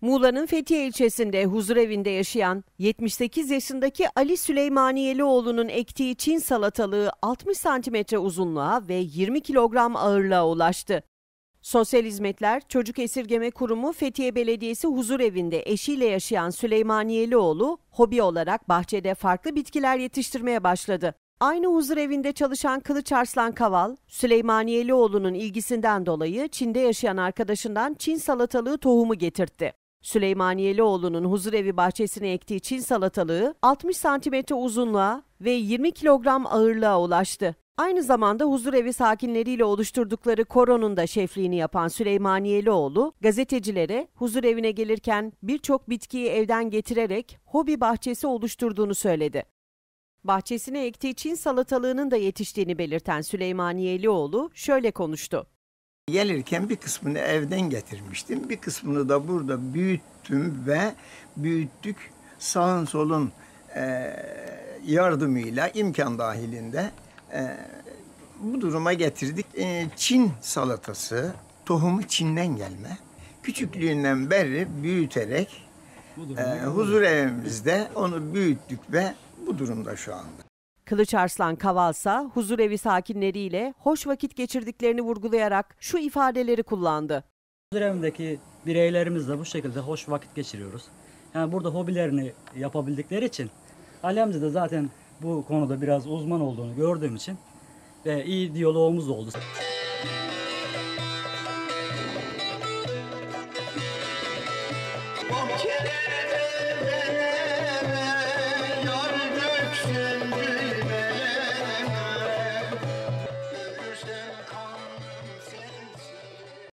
Muğla'nın Fethiye ilçesinde huzurevinde yaşayan 78 yaşındaki Ali Süleymaniyelioğlu'nun ektiği Çin salatalığı 60 santimetre uzunluğa ve 20 kilogram ağırlığa ulaştı. Sosyal Hizmetler Çocuk Esirgeme Kurumu Fethiye Belediyesi huzurevinde eşiyle yaşayan Süleymaniyelioğlu hobi olarak bahçede farklı bitkiler yetiştirmeye başladı. Aynı huzurevinde çalışan Kılıçarslan Kaval, Süleymaniyelioğlu'nun ilgisinden dolayı Çin'de yaşayan arkadaşından Çin salatalığı tohumu getirtti. Süleymaniyelioğlu'nun huzurevi bahçesine ektiği Çin salatalığı 60 santimetre uzunluğa ve 20 kilogram ağırlığa ulaştı. Aynı zamanda huzurevi sakinleriyle oluşturdukları koronun da şefliğini yapan Süleymaniyelioğlu, gazetecilere huzurevine gelirken birçok bitkiyi evden getirerek hobi bahçesi oluşturduğunu söyledi. Bahçesine ektiği Çin salatalığının da yetiştiğini belirten Süleymaniyelioğlu şöyle konuştu. Gelirken bir kısmını evden getirmiştim, bir kısmını da burada büyüttüm ve büyüttük. Sağın solun yardımıyla, imkan dahilinde bu duruma getirdik. Çin salatası, tohumu Çin'den gelme. Küçüklüğünden beri büyüterek huzur evimizde onu büyüttük ve bu durumda şu anda. Kılıçarslan Kavalsa huzurevi sakinleriyle hoş vakit geçirdiklerini vurgulayarak şu ifadeleri kullandı. Huzurevindeki bireylerimizle bu şekilde hoş vakit geçiriyoruz. Yani burada hobilerini yapabildikleri için, alemde de zaten bu konuda biraz uzman olduğunu gördüğüm için ve iyi diyalogumuz oldu.